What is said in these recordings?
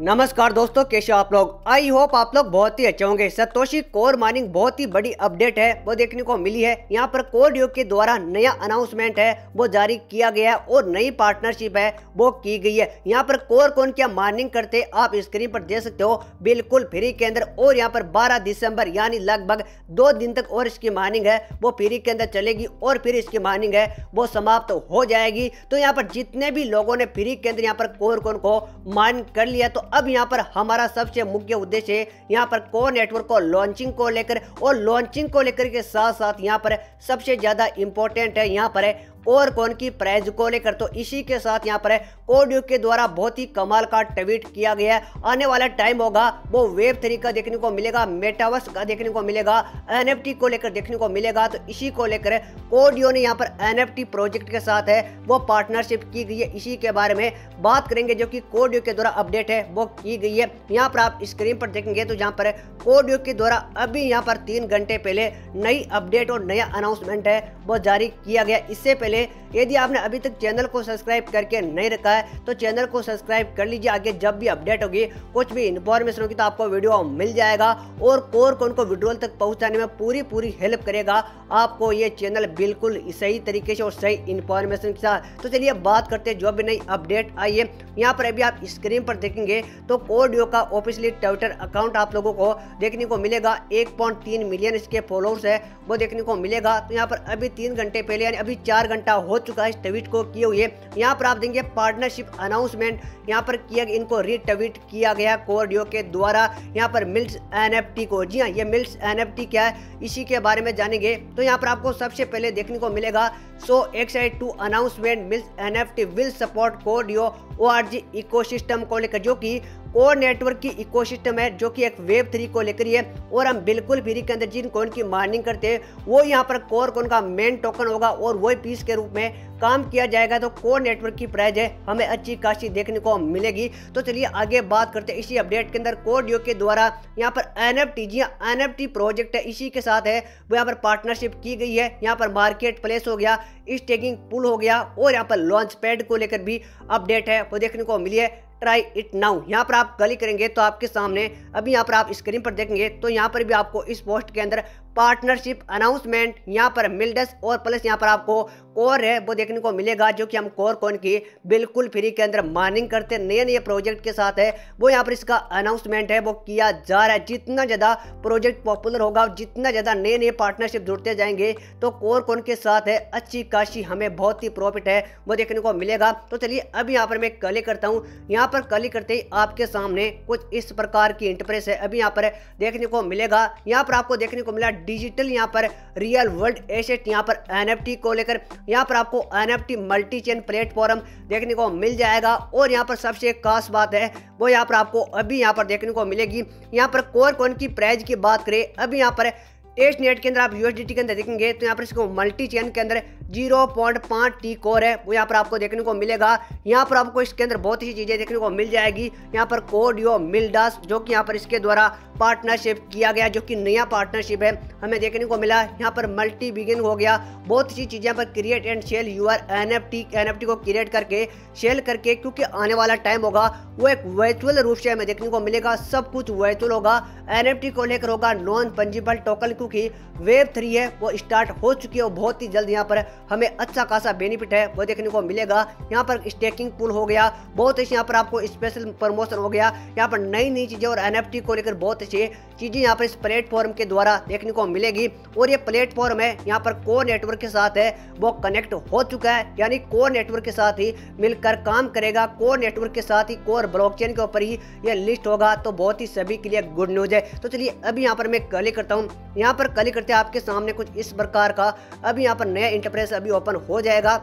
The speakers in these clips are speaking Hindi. नमस्कार दोस्तों, कैसे हो आप लोग। आई होप आप लोग बहुत ही अच्छे होंगे। सतोशी कोर माइनिंग बहुत ही बड़ी अपडेट है वो देखने को मिली है। यहाँ पर कोरियो के द्वारा नया अनाउंसमेंट है वो जारी किया गया है और नई पार्टनरशिप है वो की गई है। यहाँ पर कोर कौन क्या माइनिंग करते आप स्क्रीन पर देख सकते हो बिल्कुल फ्री के अंदर। और यहाँ पर 12 दिसंबर यानी लगभग 2 दिन तक और इसकी माइनिंग है वो फ्री के अंदर चलेगी और फिर इसकी माइनिंग है वो समाप्त हो जाएगी। तो यहाँ पर जितने भी लोगों ने फ्री के अंदर यहाँ पर कोर कौन को माइन कर लिया, तो अब यहाँ पर हमारा सबसे मुख्य उद्देश्य यहाँ पर कोर नेटवर्क को लॉन्चिंग को लेकर और लॉन्चिंग को लेकर के साथ साथ यहाँ पर सबसे ज्यादा इंपॉर्टेंट है यहाँ पर है और कौन की प्राइज को लेकर। तो इसी के साथ यहाँ पर है कोरियो के द्वारा बहुत ही कमाल का ट्वीट किया गया है। आने वाला टाइम होगा वो वेब3 का देखने को मिलेगा, मेटावर्स का देखने को मिलेगा, NFT को लेकर देखने को मिलेगा। तो इसी को लेकर कोरियो ने यहाँ पर NFT प्रोजेक्ट के साथ है वो पार्टनरशिप की गई है। इसी के बारे में बात करेंगे जो कि कोरियो के द्वारा अपडेट है वो की गई है। यहाँ पर आप स्क्रीन पर देखेंगे तो यहाँ पर कोरियो के द्वारा अभी यहाँ पर 3 घंटे पहले नई अपडेट और नया अनाउंसमेंट है वो जारी किया गया। इससे यदि आपने अभी तक चैनल को सब्सक्राइब करके नहीं रखा है तो चैनल को सब्सक्राइब कर लीजिए। आगे जब भी अपडेट होगी, कुछ भी इन्फॉर्मेशन होगी तो आपको वीडियो मिल जाएगा और कोर कौन को विड्रॉल तक पहुंचाने में पूरी पूरी हेल्प करेगा आपको ये चैनल बिल्कुल सही तरीके से और सही इन्फॉर्मेशन के साथ। तो चलिए बात करते हैं जो भी नई अपडेट आई है। यहाँ पर अभी आप स्क्रीन पर देखेंगे तो कोरियो का ऑफिशियली ट्विटर अकाउंट आप लोगों को देखने को मिलेगा। 1.3 मिलियन इसके फॉलोअर्स है वो देखने को मिलेगा। तो यहाँ पर अभी 3 घंटे पहले यानी अभी 4 घंटे हो चुका है इस ट्वीट को किए हुए। यहाँ पर आप देखेंगे पार्टनरशिप अनाउंसमेंट यहाँ पर किया, इनको रीट्वीट किया गया कोरियो के द्वारा यहाँ पर मिल्ड्स NFT को। जी हाँ, ये मिल्ड्स NFT क्या है इसी के बारे में जानेंगे। तो यहाँ पर आपको सबसे पहले देखने को मिलेगा so excited to announcement milds NFT will support corio ORG ecosystem को लेकर, जो कि कोर नेटवर्क की इकोसिस्टम है जो कि एक वेब3 को लेकर ही है। और हम बिल्कुल फ्री के अंदर जिन कॉइन की माइनिंग करते हैं वो यहाँ पर कोर कॉइन का मेन टोकन होगा और वही पीस के रूप में काम किया जाएगा। तो कोर नेटवर्क की प्राइस है हमें अच्छी खासी देखने को मिलेगी। तो चलिए आगे बात करते हैं इसी अपडेट के अंदर कोरियो के द्वारा यहाँ पर NFT, जी NFT प्रोजेक्ट है इसी के साथ है वो यहाँ पर पार्टनरशिप की गई है। यहाँ पर मार्केट प्लेस हो गया, स्टेकिंग पुल हो गया और यहाँ पर लॉन्च पैड को लेकर भी अपडेट है वो देखने को मिली है। ट्राई इट नाउ यहाँ पर आप क्लिक करेंगे तो आपके सामने अभी यहाँ पर आप स्क्रीन पर देखेंगे तो यहाँ पर भी आपको इस पोस्ट के अंदर पार्टनरशिप अनाउंसमेंट यहाँ पर मिल्डेस और प्लस यहाँ पर आपको कोर है वो देखने को मिलेगा, जो कि हम कोर कॉइन की बिल्कुल फ्री के अंदर माइनिंग करते नए नए प्रोजेक्ट के साथ है वो यहाँ पर इसका अनाउंसमेंट है वो किया जा रहा है। जितना ज़्यादा प्रोजेक्ट पॉपुलर होगा और जितना ज़्यादा नए नए पार्टनरशिप जुड़ते जाएंगे तो कोर कॉइन के साथ है अच्छी खासी हमें बहुत ही प्रॉफिट है वो देखने को मिलेगा। तो चलिए अब यहाँ पर मैं क्लिक करता हूँ। यहाँ पर क्लिक करते ही आपके सामने कुछ इस प्रकार की इंटरफेस है अभी यहाँ पर देखने को मिलेगा। यहाँ पर आपको देखने को मिला डिजिटल यहाँ पर रियल वर्ल्ड एसेट यहाँ पर NFT को लेकर। यहाँ पर आपको NFT मल्टी चेन प्लेटफॉर्म देखने को मिल जाएगा। और यहाँ पर सबसे खास बात है वो यहाँ पर आपको अभी यहाँ पर देखने को मिलेगी। यहाँ पर कोर कॉइन की प्राइस की बात करें अभी यहाँ पर टेस्ट नेट के अंदर आप USDT के अंदर देखेंगे तो यहाँ पर इसको मल्टी चेन के अंदर 0.5T कोर है वो यहाँ पर आपको देखने को मिलेगा। यहाँ पर आपको इसके अंदर बहुत ही चीज़ें देखने को मिल जाएगी। यहाँ पर कोरियो मिल्डास जो कि यहाँ पर इसके द्वारा पार्टनरशिप किया गया, जो कि नया पार्टनरशिप है हमें देखने को मिला। यहाँ पर मल्टी बिगिन हो गया, बहुत सी चीज़ें पर create and sell your NFT को क्रिएट करके सेल करके, क्योंकि आने वाला टाइम होगा वो एक वर्चुअल रूप से हमें देखने को मिलेगा। सब कुछ वर्चुअल होगा, NFT को लेकर होगा, नॉन फंजिबल टोकन, क्योंकि वेब3 है वो स्टार्ट हो चुकी है और बहुत ही जल्द यहाँ पर हमें अच्छा खासा बेनिफिट है वो देखने को मिलेगा। यहाँ पर स्टेकिंग पुल हो गया, बहुत अच्छे यहाँ पर आपको स्पेशल प्रमोशन हो गया। यहाँ पर नई नई चीज़ें और NFT को लेकर बहुत अच्छी चीज़ें यहाँ पर इस प्लेटफॉर्म के द्वारा देखने को मिलेगी। और ये प्लेटफॉर्म है यहाँ पर कोर नेटवर्क के साथ है वो कनेक्ट हो चुका है, यानी कोर नेटवर्क के साथ ही मिलकर काम करेगा। कोर नेटवर्क के साथ ही कोर ब्लॉकचेन के ऊपर ही यह लिस्ट होगा। तो बहुत ही सभी के लिए गुड न्यूज़ है। तो चलिए अभी यहाँ पर मैं क्लिक करता हूँ। यहाँ पर क्लिक करते आपके सामने कुछ इस प्रकार का अभी यहाँ पर नया इंटरफेस अभी ओपन हो जाएगा।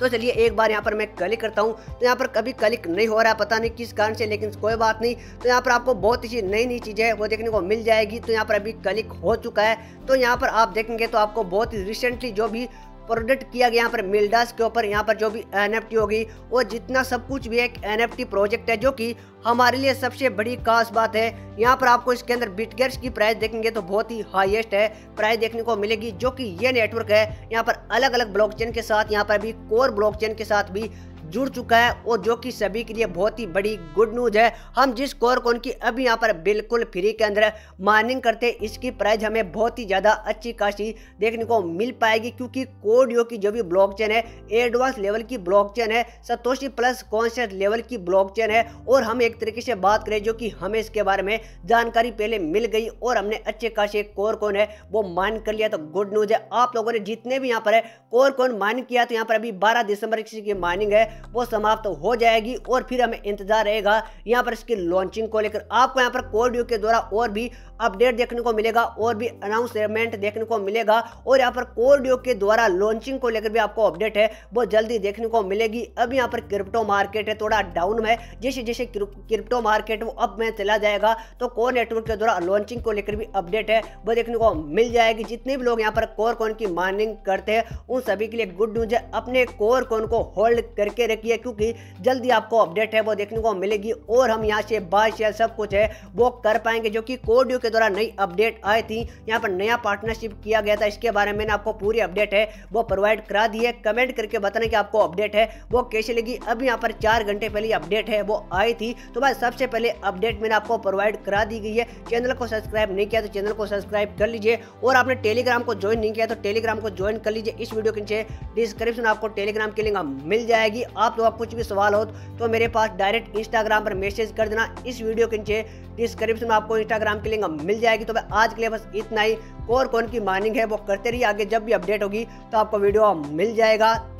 तो चलिए एक बार यहाँ पर मैं क्लिक करता हूँ। तो यहाँ पर कभी क्लिक नहीं हो रहा है, पता नहीं किस कारण से, लेकिन कोई बात नहीं। तो यहाँ पर आपको बहुत ही नई नई चीज़ें वो देखने को मिल जाएगी। तो यहाँ पर अभी क्लिक हो चुका है। तो यहाँ पर आप देखेंगे तो आपको बहुत ही रिसेंटली जो भी प्रोडक्ट किया गया यहाँ पर मिल्डास के ऊपर, यहाँ पर जो भी NFT होगी और जितना सब कुछ भी एक NFT प्रोजेक्ट है, जो कि हमारे लिए सबसे बड़ी खास बात है। यहाँ पर आपको इसके अंदर बिटगेट्स की प्राइस देखेंगे तो बहुत ही हाईएस्ट है प्राइस देखने को मिलेगी, जो कि ये नेटवर्क है यहाँ पर अलग अलग ब्लॉकचेन के साथ, यहाँ पर भी कोर ब्लॉकचेन के साथ भी जुड़ चुका है और जो कि सभी के लिए बहुत ही बड़ी गुड न्यूज है। हम जिस कोर कॉइन की अभी यहाँ पर बिल्कुल फ्री के अंदर माइनिंग करते हैं, इसकी प्राइस हमें बहुत ही ज़्यादा अच्छी खासी देखने को मिल पाएगी, क्योंकि कोरियो की जो भी ब्लॉकचेन है एडवांस लेवल की ब्लॉकचेन है, सतोशी प्लस कॉन्सेंट लेवल की ब्लॉकचेन है। और हम एक तरीके से बात करें जो कि हमें इसके बारे में जानकारी पहले मिल गई और हमने अच्छे खासे कोर कॉइन है वो माइन कर लिया, तो गुड न्यूज है। आप लोगों ने जितने भी यहाँ पर है कोर कॉइन माइन किया, तो यहाँ पर अभी 12 दिसंबर की माइनिंग है वो समाप्त हो जाएगी और फिर हमें इंतजार रहेगा यहाँ पर इसकी लॉन्चिंग को लेकर। आपको यहाँ पर कोरियो के द्वारा और भी अपडेट देखने को मिलेगा और भी अनाउंसमेंट देखने को मिलेगा और यहाँ पर कोरियो के द्वारा लॉन्चिंग को लेकर भी आपको अपडेट है वो जल्दी देखने को मिलेगी। अब यहाँ पर क्रिप्टो मार्केट है थोड़ा डाउन में, जैसे जैसे क्रिप्टो मार्केट वो अप में चला जाएगा तो कोर नेटवर्क के द्वारा लॉन्चिंग को लेकर भी अपडेट है वो देखने को मिल जाएगी। जितने भी लोग यहाँ पर कोर कॉइन की माइनिंग करते हैं उन सभी के लिए गुड न्यूज है। अपने कोर कॉइन को होल्ड करके रखिए क्योंकि जल्दी आपको अपडेट है वो देखने को मिलेगी और हम यहाँ से बाय शेयर सब कुछ है वो कर पाएंगे, जो कि कोरियो के द्वारा नई अपडेट आई थी, यहाँ पर नया पार्टनरशिप किया गया था, इसके बारे में आपको पूरी अपडेट है वो प्रोवाइड करा दी है। कमेंट करके बताना कि आपको अपडेट है वो कैसे लगी। अभी यहाँ पर 4 घंटे पहले अपडेट है वो आई थी, तो भाई सबसे पहले अपडेट मैंने आपको प्रोवाइड करा दी गई है। चैनल को सब्सक्राइब नहीं किया तो चैनल को सब्सक्राइब कर लीजिए और आपने टेलीग्राम को ज्वाइन नहीं किया तो टेलीग्राम को ज्वाइन कर लीजिए। इस वीडियो के नीचे डिस्क्रिप्शन में आपको टेलीग्राम की लिंक मिल जाएगी। आप लोग कुछ भी सवाल हो तो मेरे पास डायरेक्ट इंस्टाग्राम पर मैसेज कर देना। इस वीडियो के नीचे डिस्क्रिप्शन में आपको इंस्टाग्राम की लिंक मिल जाएगी। तो भाई आज के लिए बस इतना ही। कोर कॉइन की माइनिंग है वो करते रहिए, आगे जब भी अपडेट होगी तो आपको वीडियो मिल जाएगा।